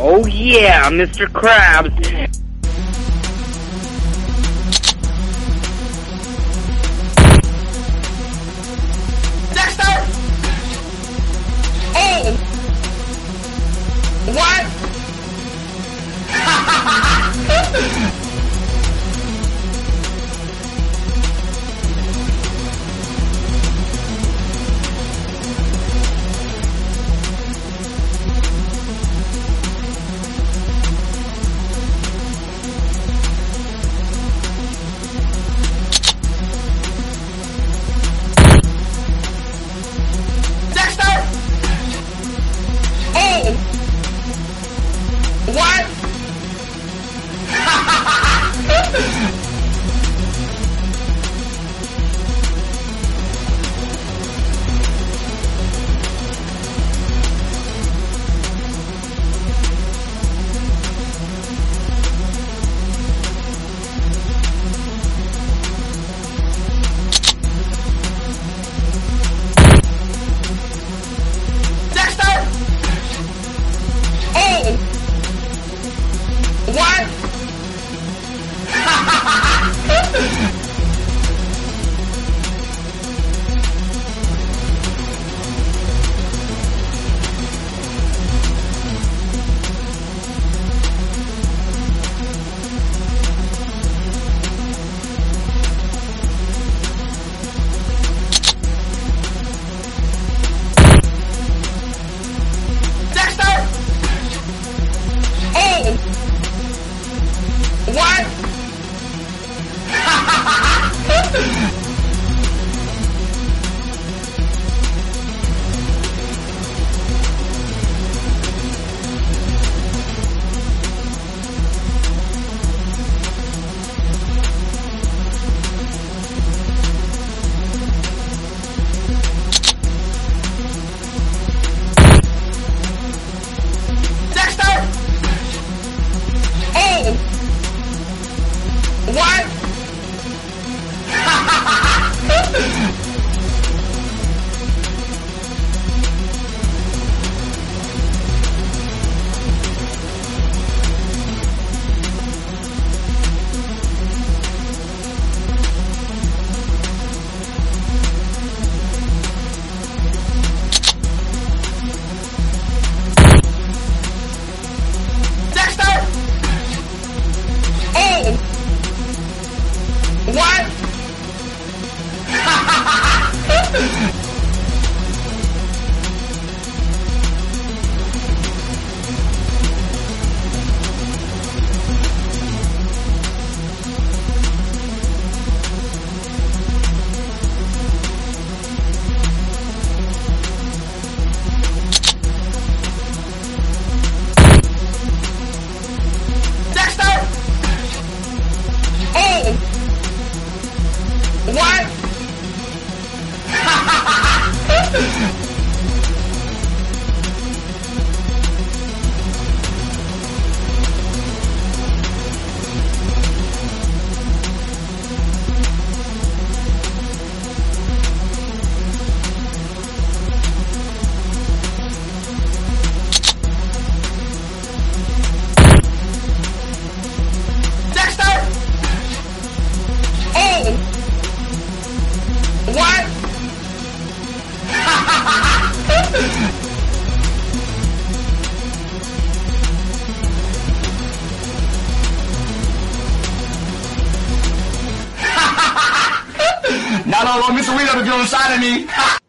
Oh yeah, Mr. Krabs. Dexter! Oh! What? Not how long Mr. Weed will get on the side of me.